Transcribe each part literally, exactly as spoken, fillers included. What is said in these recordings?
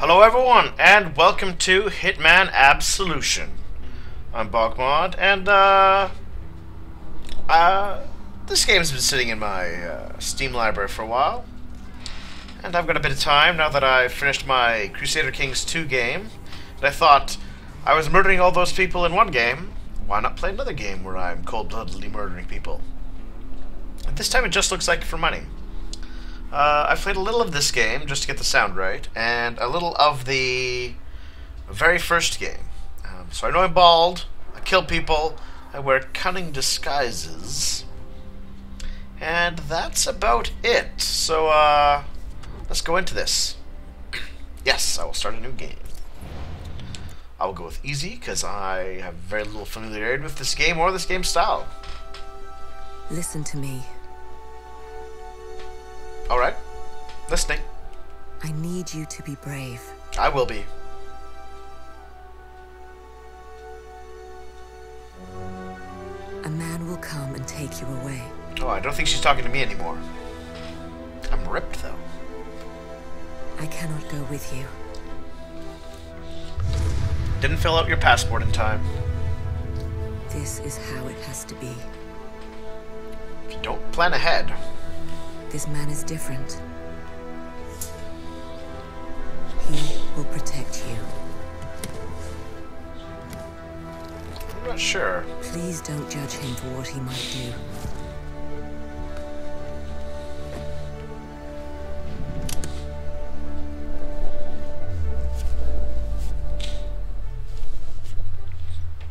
Hello everyone, and welcome to Hitman Absolution. I'm Bogmod, and uh, uh, this game's been sitting in my uh, Steam library for a while, and I've got a bit of time now that I've finished my Crusader Kings two game, and I thought I was murdering all those people in one game, why not play another game where I'm cold-bloodedly murdering people? At this time it just looks like for money. Uh, I've played a little of this game, just to get the sound right, and a little of the very first game. Um, so I know I'm bald, I kill people, I wear cunning disguises, and that's about it. So, uh, let's go into this. Yes, I will start a new game. I will go with easy, because I have very little familiarity with this game or this game style. Listen to me. Alright. Listening. I need you to be brave. I will be. A man will come and take you away. Oh, I don't think she's talking to me anymore. I'm ripped, though. I cannot go with you. Didn't fill out your passport in time. This is how it has to be. If you don't plan ahead. This man is different. He will protect you. I'm not sure. Please don't judge him for what he might do.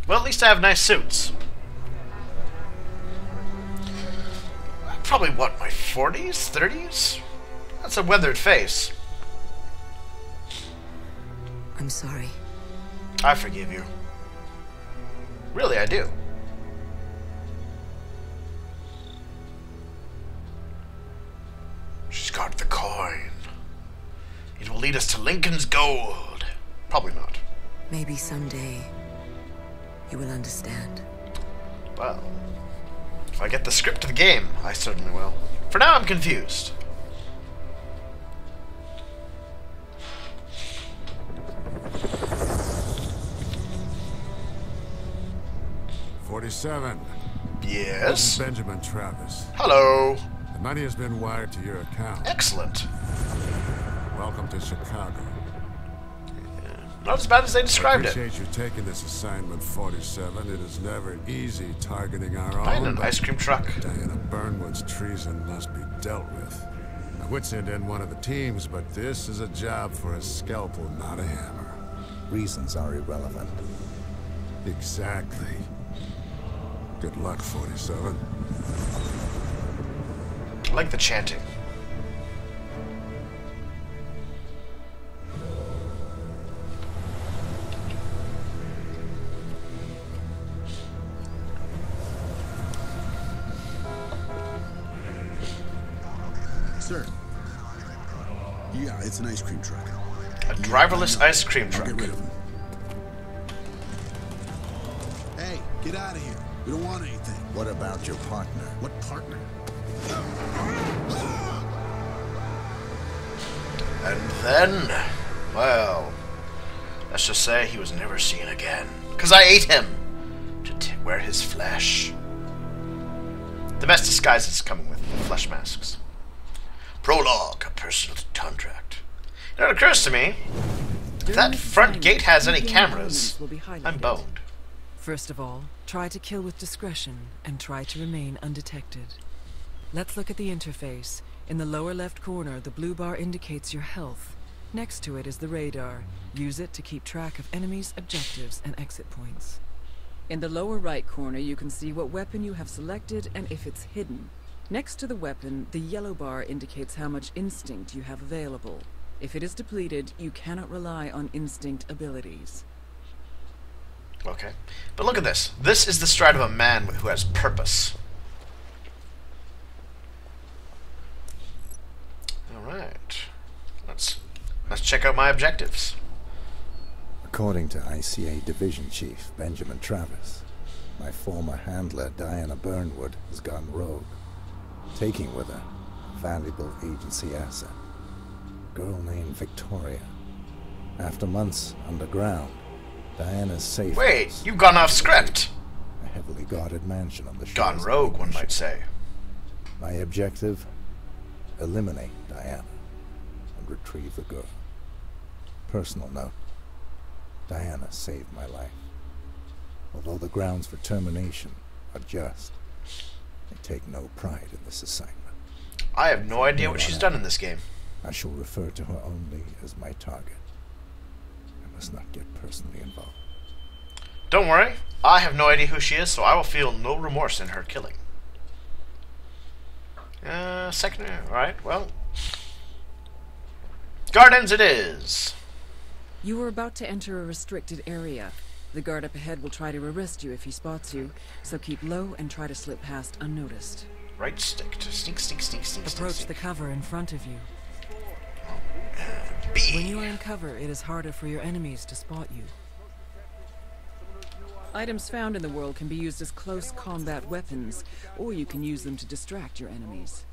Well, at least I have nice suits. Probably, what, my forties? thirties? That's a weathered face. I'm sorry. I forgive you. Really, I do. She's got the coin. It will lead us to Lincoln's gold. Probably not. Maybe someday you will understand. Well... if I get the script of the game, I certainly will. For now, I'm confused. forty-seven. Yes? Benjamin Travis. Hello. The money has been wired to your account. Excellent. Welcome to Chicago. Not as bad as they described it. I appreciate you taking this assignment, forty-seven. It is never easy targeting our own. An ice cream truck. Diana Burnwood's treason must be dealt with. I would send in one of the teams, but this is a job for a scalpel, not a hammer. Reasons are irrelevant. Exactly. Good luck, forty-seven. I like the chanting. Sir. Yeah, it's an ice cream truck. A driverless ice cream truck. Get rid of him. Hey, get out of here. We don't want anything. What about your partner? What partner? And then, well, let's just say he was never seen again. Because I ate him to t wear his flesh. The best disguise is coming with flesh masks. Prologue, a personal contract. You know, it occurs to me, if that front gate has any cameras, I'm boned. First of all, try to kill with discretion and try to remain undetected. Let's look at the interface. In the lower left corner, the blue bar indicates your health. Next to it is the radar. Use it to keep track of enemies, objectives, and exit points. In the lower right corner, you can see what weapon you have selected and if it's hidden. Next to the weapon, the yellow bar indicates how much instinct you have available. If it is depleted, you cannot rely on instinct abilities. Okay. But look at this. This is the stride of a man who has purpose. Alright. Let's, let's check out my objectives. According to I C A Division Chief Benjamin Travis, my former handler, Diana Burnwood, has gone rogue. Taking with her a valuable agency asset, a girl named Victoria. After months underground, Diana's safe. Wait, house, you've gone off script! A heavily guarded mansion on the shore. Gone rogue, one might say. My objective? Eliminate Diana and retrieve the girl. Personal note. Diana saved my life. Although the grounds for termination are just, I take no pride in this assignment. I have no idea what she's done in this game. I shall refer to her only as my target. I must not get personally involved. Don't worry. I have no idea who she is, so I will feel no remorse in her killing. Uh, second, alright, well. Gardens it is! You are about to enter a restricted area. The guard up ahead will try to arrest you if he spots you, so keep low and try to slip past unnoticed. Right stick to sneak, sneak, sneak, sneak, approach sneak, the cover in front of you. B. When you are in cover, it is harder for your enemies to spot you. Items found in the world can be used as close combat weapons, or you can use them to distract your enemies.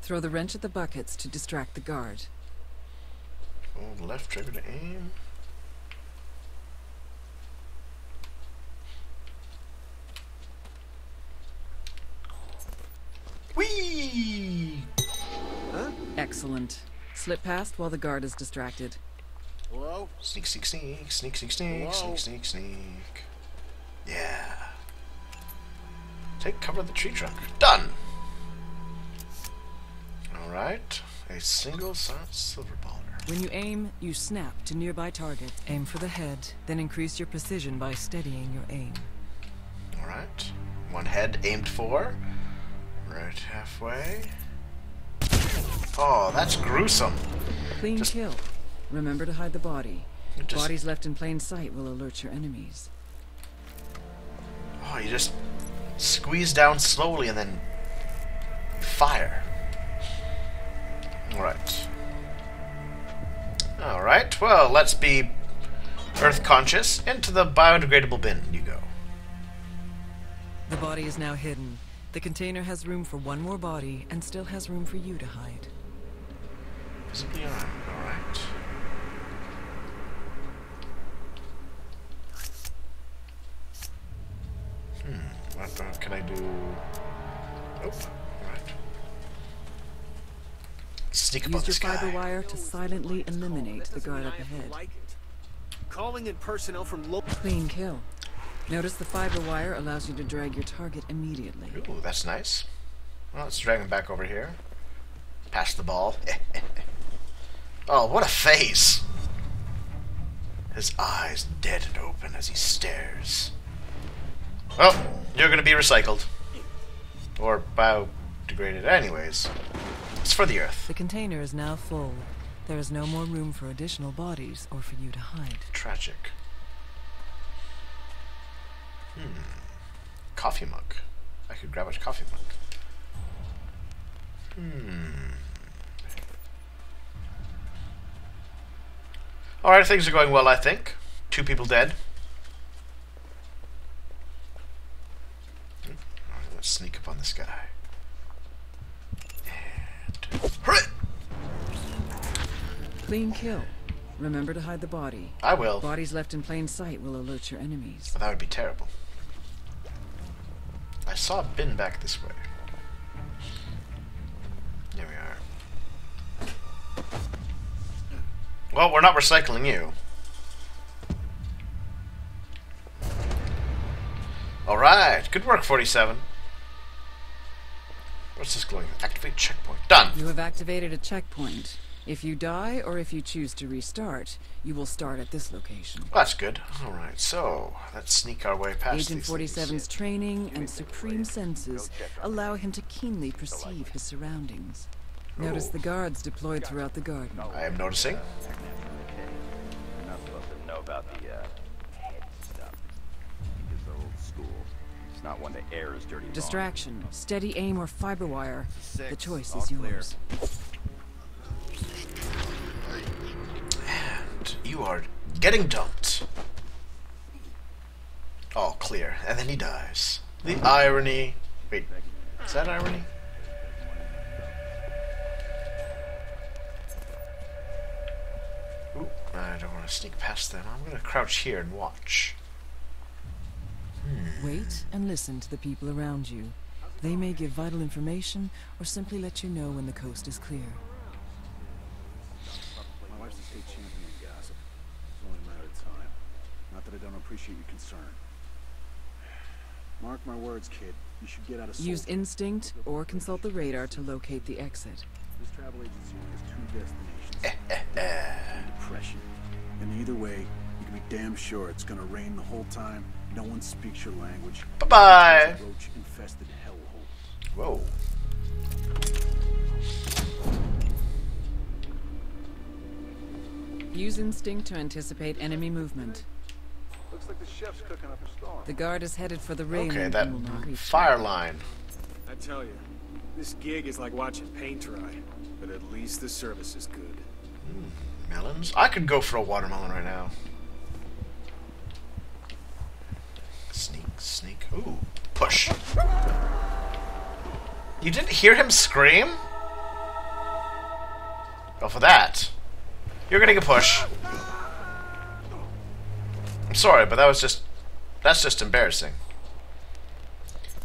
Throw the wrench at the buckets to distract the guard. Hold left trigger to aim. Whee! Huh? Excellent. Slip past while the guard is distracted. Hello? Sneak, sneak, sneak, sneak, sneak, sneak, sneak, sneak, sneak. Yeah. Take cover of the tree trunk. Done! Alright. A single shot silver baller. When you aim, you snap to nearby targets. Aim for the head, then increase your precision by steadying your aim. Alright. One head aimed for. Right halfway. Oh, that's gruesome. Clean just kill. Remember to hide the body. Just... Bodies left in plain sight will alert your enemies. Oh, you just squeeze down slowly and then fire. Alright. Alright, well, let's be earth conscious. Into the biodegradable bin you go. The body is now hidden. The container has room for one more body and still has room for you to hide. Visibly armed, alright. Hmm, what can I do? Nope, alright. Sneak up on this guy. Use your fiber wire to silently eliminate the guard up ahead. Calling in personnel from local. Clean kill. Notice the fiber wire allows you to drag your target immediately. Ooh, that's nice. Well, let's drag him back over here. Pass the ball. Oh, what a face! His eyes dead and open as he stares. Well, you're gonna be recycled. Or biodegraded anyways. It's for the earth. The container is now full. There is no more room for additional bodies or for you to hide. Tragic. Hmm. Coffee mug. I could grab a coffee mug. Hmm. Alright, things are going well, I think. Two people dead. Alright, let's sneak up on this guy. And... Hurry! Clean kill. Remember to hide the body. I will. Bodies left in plain sight will alert your enemies. Oh, that would be terrible. I saw a bin back this way. There we are. Well, we're not recycling you. Alright, good work, forty-seven. What's this glowing? Activate checkpoint. Done! You have activated a checkpoint. If you die, or if you choose to restart, you will start at this location. Well, that's good. Alright, so let's sneak our way past Agent forty-seven's training and supreme senses allow him to keenly perceive his surroundings. Ooh. Notice the guards deployed throughout the garden. I am noticing. You're not supposed to know about the uh, head stuff. It's old school. It's not one that air is dirty. Distraction, steady aim, or fiber wire. The choice is yours. You are getting dumped. All clear. And then he dies. The irony. Wait, is that irony? Ooh, I don't want to sneak past them. I'm going to crouch here and watch. Hmm. Wait and listen to the people around you. They may give vital information or simply let you know when the coast is clear. My wife's a state champion in gossip. It's only a matter of time. Not that I don't appreciate your concern. Mark my words, kid. You should get out of sight. Use instinct or consult the radar to locate the exit. This travel agency has two destinations. Depression. And either way, you can be damn sure it's gonna rain the whole time. No one speaks your language. Bye bye. Roach infested hellhole. Whoa. Use instinct to anticipate enemy movement. Looks like the chef's cooking up a storm. The guard is headed for the rain. Okay, that fire line. I tell you, this gig is like watching paint dry, but at least the service is good. Mm, melons? I could go for a watermelon right now. Sneak, sneak. Ooh, push. You didn't hear him scream? Go for that. You're getting a push. I'm sorry, but that was just... That's just embarrassing.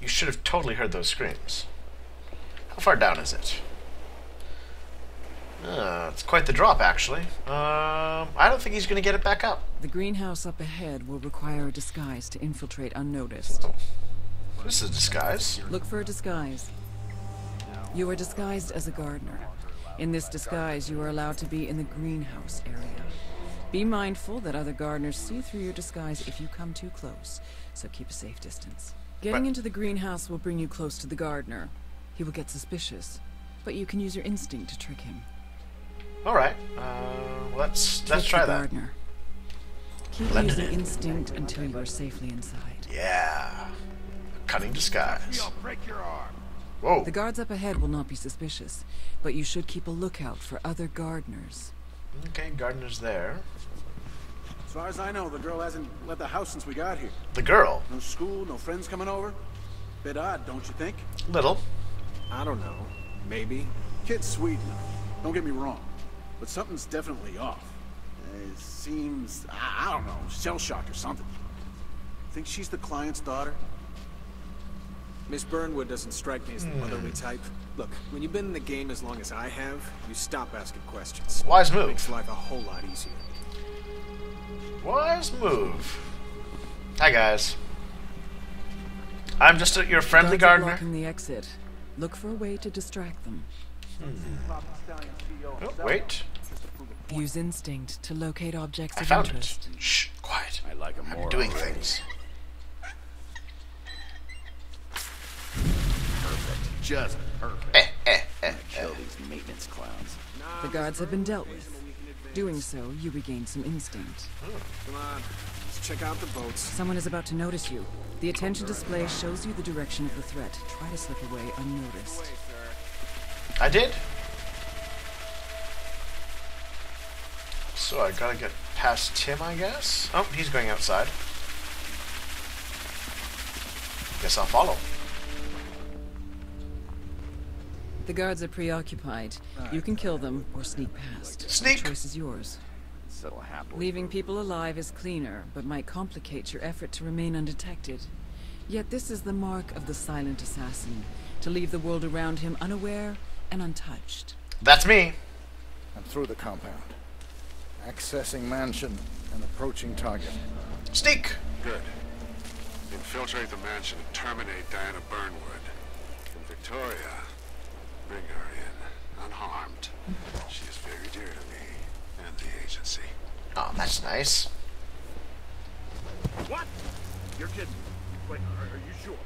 You should have totally heard those screams. How far down is it? Uh, it's quite the drop, actually. Um, I don't think he's going to get it back up. The greenhouse up ahead will require a disguise to infiltrate unnoticed. Oh. This is a disguise. Look for a disguise. You are disguised as a gardener. In this disguise, you are allowed to be in the greenhouse area. Be mindful that other gardeners see through your disguise if you come too close, so keep a safe distance. Getting into the greenhouse will bring you close to the gardener. He will get suspicious, but you can use your instinct to trick him. All right, uh, let's let's try that. Keep using instinct until you are safely inside. Yeah, cunning disguise. Break your arm. Whoa. The guards up ahead will not be suspicious, but you should keep a lookout for other gardeners. Okay, gardener's there. As far as I know, the girl hasn't left the house since we got here. The girl? No school, no friends coming over? Bit odd, don't you think? Little. I don't know. Maybe. Kid's sweet enough. Don't get me wrong. But something's definitely off. It seems, I, I don't know, shell shock or something. Think she's the client's daughter? Miss Burnwood doesn't strike me as the motherly type. Look, when you've been in the game as long as I have, you stop asking questions. Wise move. It makes life a whole lot easier. Wise move. Hi guys. I'm just a, your friendly gardener. Blocking the exit. Look for a way to distract them. Hmm. Oh, wait. Use instinct to locate objects I of found interest. It. Shh, quiet. I like I'm more doing already. Things. Just perfect. Eh, eh, eh, kill eh. These maintenance clowns. The guards have been dealt with. Doing so, you regain some instinct. Oh. Come on, let's check out the boats. Someone is about to notice you. The attention display shows you the direction of the threat. Try to slip away unnoticed. I did. So I gotta get past him, I guess. Oh, he's going outside. Guess I'll follow. The guards are preoccupied. You can kill them or sneak past. Sneak! The choice is yours. Leaving people alive is cleaner, but might complicate your effort to remain undetected. Yet this is the mark of the silent assassin, to leave the world around him unaware and untouched. That's me. I'm through the compound. Accessing mansion and approaching target. Sneak! Good. Infiltrate the mansion and terminate Diana Burnwood. And Victoria... Bring her in, unharmed. She is very dear to me and the agency. Oh, that's nice. What? You're kidding. Wait, are you sure?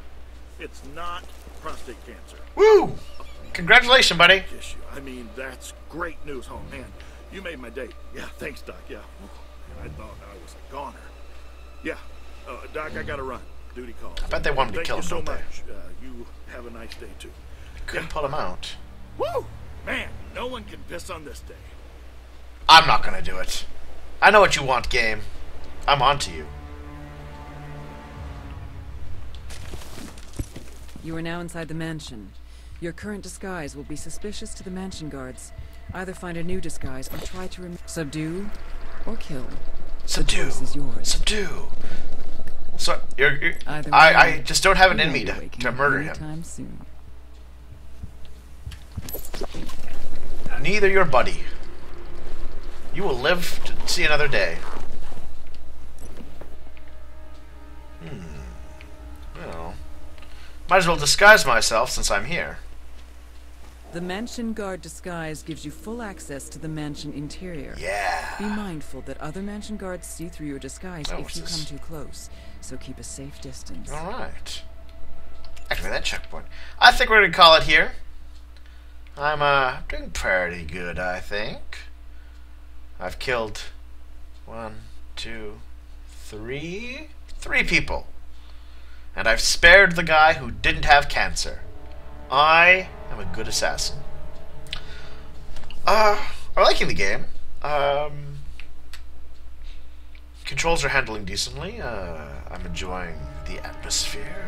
It's not prostate cancer. Woo! Congratulations, buddy. I mean, that's great news. Oh, man. You made my day. Yeah, thanks, Doc. Yeah. I thought I was a goner. Yeah. Uh, Doc, I gotta run. Duty calls. I bet they wanted to kill him, don't they? Thank you so much. Uh, you have a nice day, too. Couldn't pull him out. Woo! Man, no one can piss on this day. I'm not gonna do it. I know what you want, game. I'm on to you. You are now inside the mansion. Your current disguise will be suspicious to the mansion guards. Either find a new disguise or try to rem- subdue, or kill. Subdue. Is yours. Subdue. So you're, you're, I, way, I just don't have it in me to, to murder him. Soon. Neither your buddy. You will live to see another day. Hmm. Well, might as well disguise myself since I'm here. The mansion guard disguise gives you full access to the mansion interior. Yeah. Be mindful that other mansion guards see through your disguise oh, if you this? come too close, so keep a safe distance. All right. Activate that checkpoint. I think we're gonna call it here. I'm uh doing pretty good, I think. I've killed one, two, three, three people, and I've spared the guy who didn't have cancer. I am a good assassin. Uh, I'm liking the game. Um, controls are handling decently. Uh, I'm enjoying the atmosphere.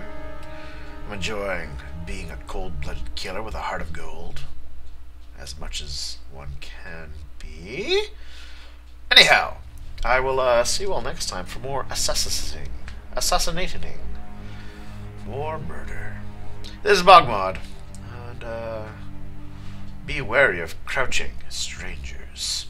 I'm enjoying being a cold-blooded killer with a heart of gold, as much as one can be. Anyhow, I will uh, see you all next time for more assassinating, assassinating, more murder. This is Bogmod, and uh, be wary of crouching strangers.